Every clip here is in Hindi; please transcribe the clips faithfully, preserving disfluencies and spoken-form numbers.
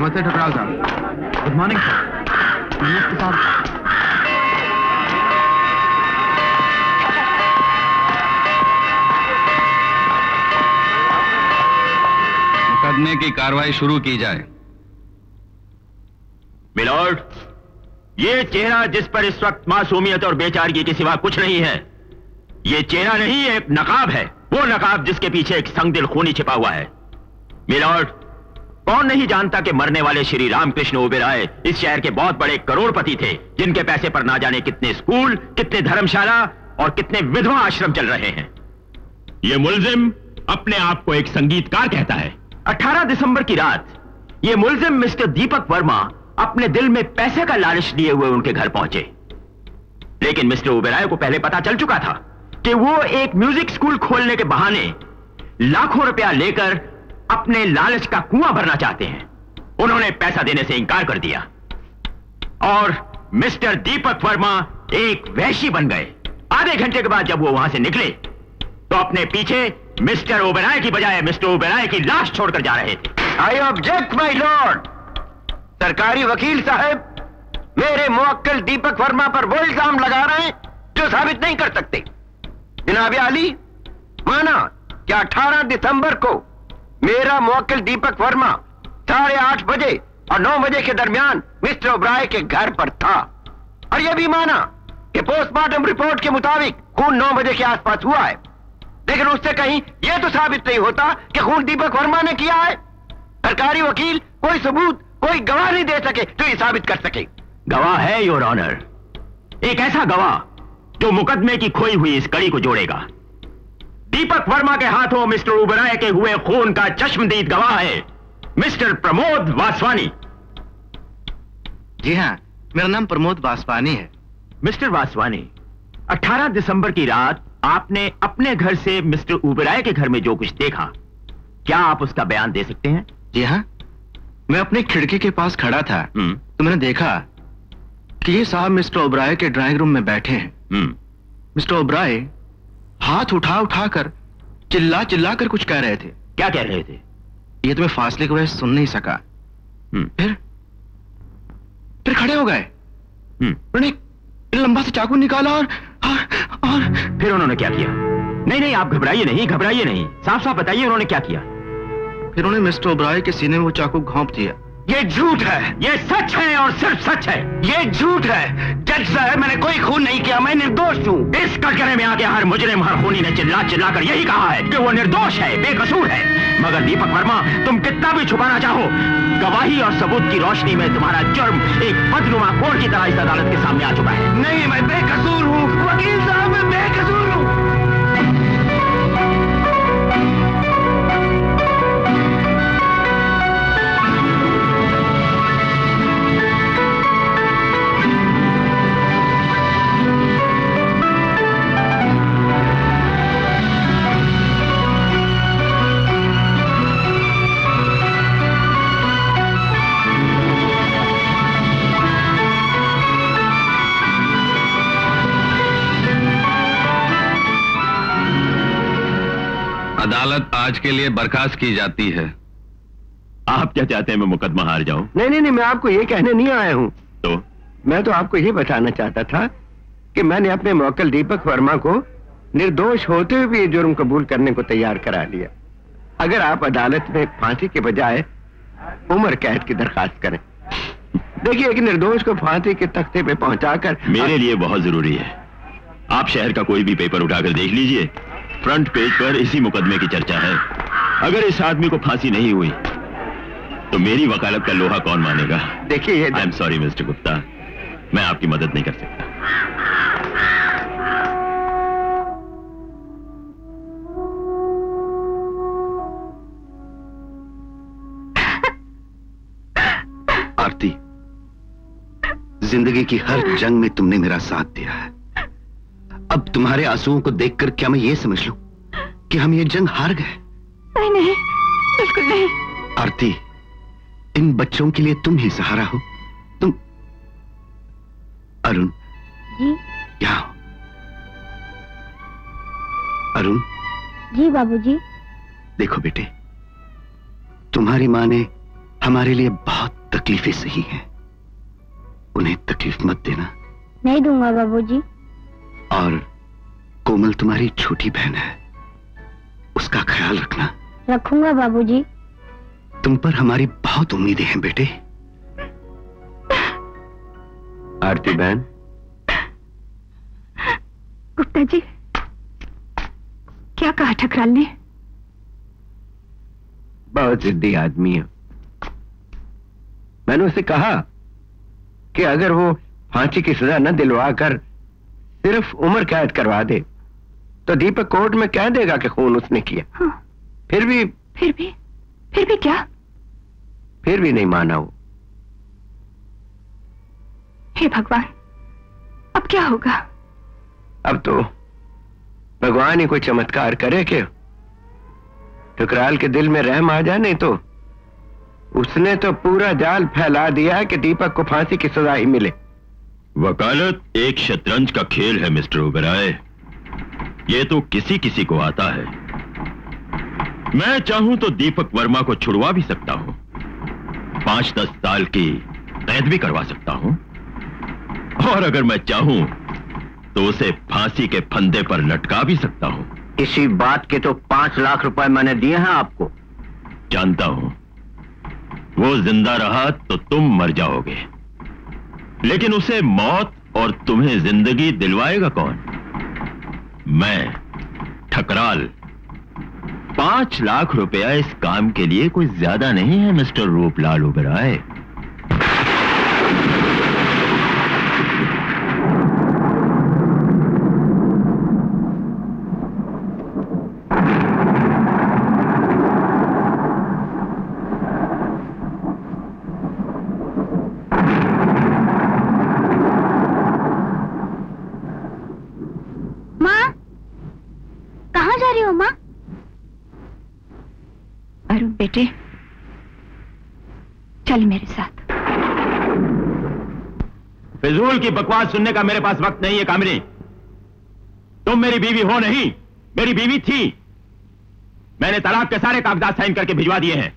नमस्ते ठकराल साहब। गुड मॉर्निंग साहब। मुकदमे की कार्रवाई शुरू की जाए। मिलॉर्ड, ये चेहरा जिस पर इस वक्त मासूमियत और बेचारगी के सिवा कुछ नहीं है, ये चेहरा नहीं, एक नकाब है। वो नकाब जिसके पीछे एक संगदिल खूनी छिपा हुआ है। मिलॉर्ड, कौन नहीं जानता कि मरने वाले श्री रामकृष्ण ओबेराय इस शहर के बहुत बड़े करोड़पति थे, जिनके पैसे पर ना जाने कितने स्कूल, कितने धर्मशाला और कितने विधवा आश्रम चल रहे हैं। ये मुलजिम अपने आप को एक संगीतकार कहता है। अठारह दिसंबर की रात ये मुलजिम मिस्टर दीपक वर्मा अपने दिल में पैसे का लालच लिए हुए उनके घर पहुंचे, लेकिन मिस्टर ओबेराय को पहले पता चल चुका था कि वो एक म्यूजिक स्कूल खोलने के बहाने लाखों रुपया लेकर अपने लालच का कुआं भरना चाहते हैं। उन्होंने पैसा देने से इंकार कर दिया और मिस्टर दीपक वर्मा एक वहशी बन गए। आधे घंटे के बाद जब वो वहां से निकले तो अपने पीछे मिस्टर ओबेराय की बजाय मिस्टर ओबेराय की लाश छोड़कर जा रहे थे। I object my lord. सरकारी वकील साहब मेरे मुवक्किल दीपक वर्मा पर वो इल्जाम लगा रहे हैं जो साबित नहीं कर सकते। जनाब आली, माना कि अठारह दिसंबर को मेरा मुवक्किल दीपक वर्मा साढ़े आठ बजे और नौ बजे के दरमियान मिस्टर ओबेराय के घर पर था, और यह भी माना कि पोस्टमार्टम रिपोर्ट के मुताबिक खून नौ बजे के आसपास हुआ है, लेकिन उससे कहीं यह तो साबित नहीं होता कि खून दीपक वर्मा ने किया है। सरकारी वकील कोई सबूत, कोई गवाह नहीं दे सके तो ये साबित कर सके। गवाह है योर ऑनर, एक ऐसा गवाह जो मुकदमे की खोई हुई इस कड़ी को जोड़ेगा। दीपक वर्मा के हाथों मिस्टर ओबेराय के हुए खून का चश्मदीद गवाह है मिस्टर प्रमोद वासवानी। जी हाँ, मेरा नाम प्रमोद वासवानी है। मिस्टर वासवानी, अठारह दिसंबर की रात आपने अपने घर से मिस्टर ओबेराय के घर में जो कुछ देखा, क्या आप उसका बयान दे सकते हैं? जी हाँ, मैं अपनी खिड़की के पास खड़ा था तो मैंने देखा कि ये साहब मिस्टर ओबेराय के ड्राइंग रूम में बैठे हैं। मिस्टर ओबेराय हाथ उठा उठा कर चिल्ला चिल्ला कर कुछ कह रहे थे। क्या कह रहे थे ये तो मैं फासले की वजह से सुन नहीं सका। फिर फिर खड़े हो गए, उन्होंने लंबा से चाकू निकाला और और फिर उन्होंने क्या किया? नहीं नहीं, आप घबराइए नहीं, घबराइए नहीं, साफ साफ बताइए उन्होंने क्या किया। फिर उन्होंने मिस्टर ओबेराय के सीने में वो चाकू घोंप दिया। ये झूठ है, ये सच है और सिर्फ सच है। ये झूठ है जज साहब, मैंने कोई खून नहीं किया, मैं निर्दोष हूँ। इस कटघरे में आके हर मुजरिम, हर खूनी ने चिल्ला चिल्ला कर यही कहा है कि वो निर्दोष है, बेकसूर है। मगर दीपक वर्मा, तुम कितना भी छुपाना चाहो, गवाही और सबूत की रोशनी में तुम्हारा जुर्म एक बदनुमा कोर्ट की तरह इस अदालत के सामने आ चुका है। नहीं, मैं बेकसूर हूँ वकील साहब, मैं बेकसूर हूँ। अदालत आज के लिए बर्खास्त की जाती है। आप क्या चाहते हैं, मैं मुकदमा हार जाऊं? नहीं नहीं नहीं, मैं आपको ये कहने नहीं आया हूं। तो मैं तो आपको ये बताना चाहता था कि मैंने अपने मुवक्किल दीपक वर्मा को निर्दोष होते हुए भी ये जुर्म कबूल करने को तैयार करा लिया। अगर आप अदालत में फांसी के बजाय उम्र कैद की दरखास्त करें। देखिए, एक निर्दोष को फांसी के तख्ते पे पहुंचाकर मेरे लिए बहुत जरूरी है। आप शहर का कोई भी पेपर उठाकर देख लीजिए, फ्रंट पेज पर इसी मुकदमे की चर्चा है। अगर इस आदमी को फांसी नहीं हुई तो मेरी वकालत का लोहा कौन मानेगा? देखिए, I am sorry mister Gupta, मैं आपकी मदद नहीं कर सकता। आरती, जिंदगी की हर जंग में तुमने मेरा साथ दिया है। अब तुम्हारे आंसुओं को देखकर क्या मैं ये समझ लूं कि हम ये जंग हार गए? नहीं नहीं, बिल्कुल नहीं। आरती, इन बच्चों के लिए तुम ही सहारा हो। तुम अरुण जी, क्या हो? अरुण जी। बाबूजी देखो बेटे, तुम्हारी माँ ने हमारे लिए बहुत तकलीफें सही हैं। उन्हें तकलीफ मत देना। नहीं दूंगा बाबूजी। और कोमल तुम्हारी छोटी बहन है, उसका ख्याल रखना। रखूंगा बाबूजी। तुम पर हमारी बहुत उम्मीदें हैं बेटे। आरती बहन। गुप्ता जी, क्या कहा ठकराल ने? बहुत जिद्दी आदमी है। मैंने उसे कहा कि अगर वो फांसी की सजा न दिलवा कर सिर्फ उम्र कैद करवा दे तो दीपक कोर्ट में कह देगा कि खून उसने किया। हाँ। फिर भी फिर भी फिर भी क्या? फिर भी नहीं माना वो। हे भगवान, अब क्या होगा? अब तो भगवान ही कोई चमत्कार करे कि ठुकराल के दिल में रहम आ जाए, नहीं तो उसने तो पूरा जाल फैला दिया है कि दीपक को फांसी की सजा ही मिले। वकालत एक शतरंज का खेल है मिस्टर ओबेराय, ये तो किसी किसी को आता है। मैं चाहूं तो दीपक वर्मा को छुड़वा भी सकता हूं, पांच दस साल की कैद भी करवा सकता हूं, और अगर मैं चाहूं तो उसे फांसी के फंदे पर लटका भी सकता हूं। इसी बात के तो पांच लाख रुपए मैंने दिए हैं आपको। जानता हूं, वो जिंदा रहा तो तुम मर जाओगे, लेकिन उसे मौत और तुम्हें जिंदगी दिलवाएगा कौन? मैं ठकराल। पांच लाख रुपया इस काम के लिए कोई ज्यादा नहीं है मिस्टर रूपलाल ओबेराय। बेटे, चल मेरे साथ। फिजूल की बकवास सुनने का मेरे पास वक्त नहीं है कामिनी। तुम मेरी बीवी हो नहीं, मेरी बीवी थी। मैंने तलाक के सारे कागजात साइन करके भिजवा दिए हैं,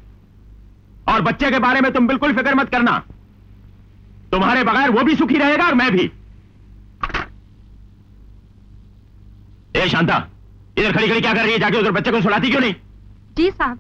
और बच्चे के बारे में तुम बिल्कुल फिक्र मत करना। तुम्हारे बगैर वो भी सुखी रहेगा और मैं भी। ए शांता, इधर खड़ी खड़ी क्या कर रही है? जाके उधर बच्चे को सुलाती क्यों नहीं? जी साहब।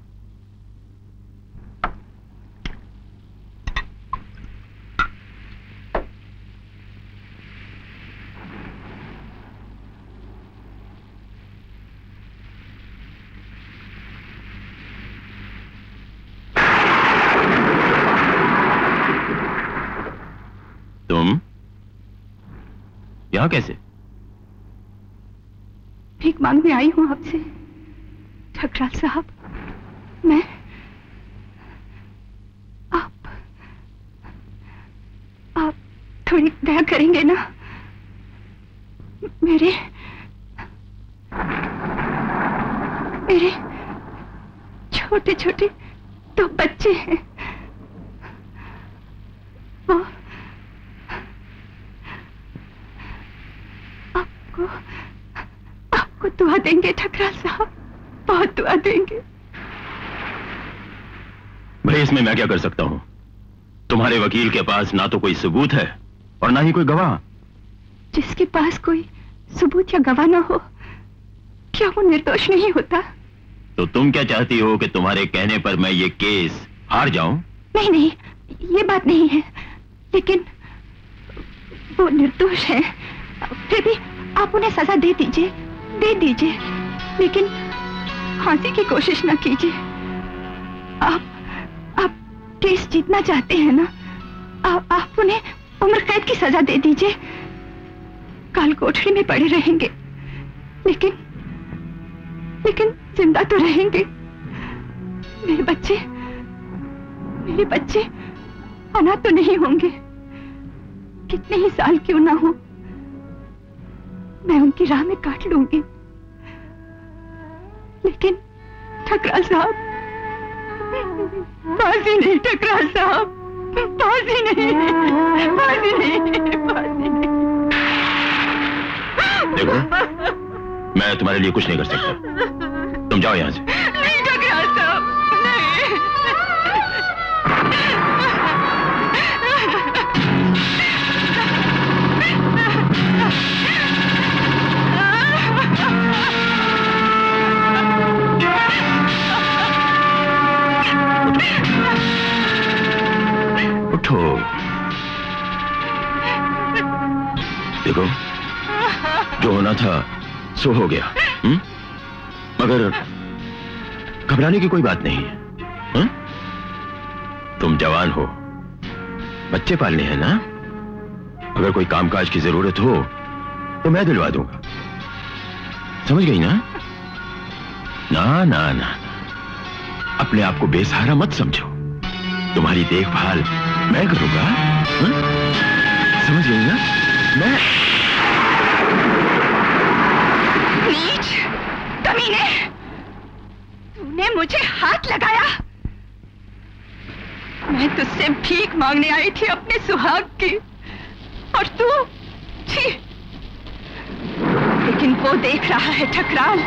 यहाँ कैसे? भीख मांगने आई हूं आपसे ठकराल साहब। मैं आप आप थोड़ी दया करेंगे ना मेरे मेरे छोटे छोटे दो बच्चे हैं, वो आपको आपको दुआ देंगे ठकराल साहब, बहुत दुआ देंगे। भाई, इसमें मैं क्या कर सकता हूं? तुम्हारे वकील के पास ना तो कोई सबूत है और ना ही कोई गवाह। जिसके पास कोई सबूत या गवाह ना हो, क्या वो निर्दोष नहीं होता? तो तुम क्या चाहती हो कि तुम्हारे कहने पर मैं ये केस हार जाऊं? नहीं नहीं, ये बात नहीं है, लेकिन वो निर्दोष है। फिर भी आप उन्हें सजा दे दीजिए, दे दीजिए, लेकिन फांसी की कोशिश ना कीजिए। आप आप केस जीतना चाहते हैं ना? आप आप उन्हें उम्र कैद की सजा दे दीजिए। काल कोठरी में पड़े रहेंगे, लेकिन लेकिन जिंदा तो रहेंगे। मेरे बच्चे मेरे बच्चे अनाथ तो नहीं होंगे। कितने ही साल क्यों ना हो, मैं उनकी राह में काट लूंगी। लेकिन ठकराल साहब, फांसी नहीं ठकराल साहब, फांसी नहीं, फांसी नहीं, फांसी नहीं। देखो, मैं तुम्हारे लिए कुछ नहीं कर सकता, तुम जाओ यहां से। नहीं ठकराल साहब, नहीं। देखो, जो होना था सो हो गया। हुँ? मगर घबराने की कोई बात नहीं है। हुँ? तुम जवान हो, बच्चे पालने हैं ना। अगर कोई कामकाज की जरूरत हो तो मैं दिलवा दूंगा, समझ गई ना? ना ना ना, अपने आप को बेसहारा मत समझो, तुम्हारी देखभाल मैं करूंगा। हा? समझ गई ना? मैं नीच कमीने, तूने मुझे हाथ लगाया। मैं तुझसे भीख मांगने आई थी अपने सुहाग की, और तू छी। लेकिन वो देख रहा है ठकराल,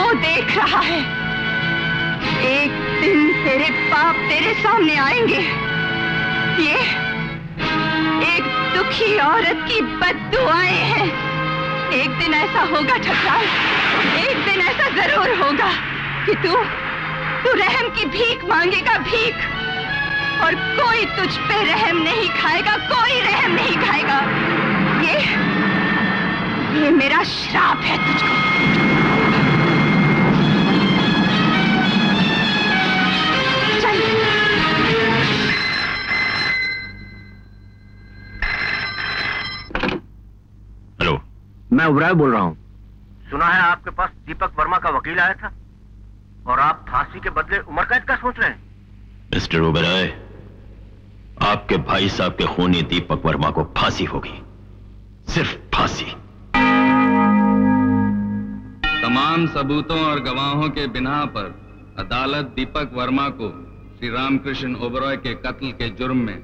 वो देख रहा है। एक दिन तेरे पाप तेरे सामने आएंगे। ये एक दुखी औरत की बद्दुआएं हैं। एक दिन ऐसा होगा ठकराल, एक दिन ऐसा जरूर होगा कि तू तू रहम की भीख मांगेगा, भीख। और कोई तुझ पे रहम नहीं खाएगा, कोई रहम नहीं खाएगा। ये ये मेरा श्राप है तुझको। हेलो, मैं ओबराय बोल रहा हूँ। सुना है आपके पास दीपक वर्मा का वकील आया था और आप फांसी के बदले उम्र कैद का सोच रहे हैं। मिस्टर ओबराय, आपके भाई साहब के खूनी दीपक वर्मा को फांसी होगी, सिर्फ फांसी। तमाम सबूतों और गवाहों के बिना पर अदालत दीपक वर्मा को श्री रामकृष्ण ओबराय के कत्ल के जुर्म में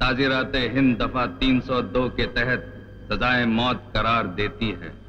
ताजीरात हिंद दफा तीन सौ दो के तहत सजाए मौत करार देती है।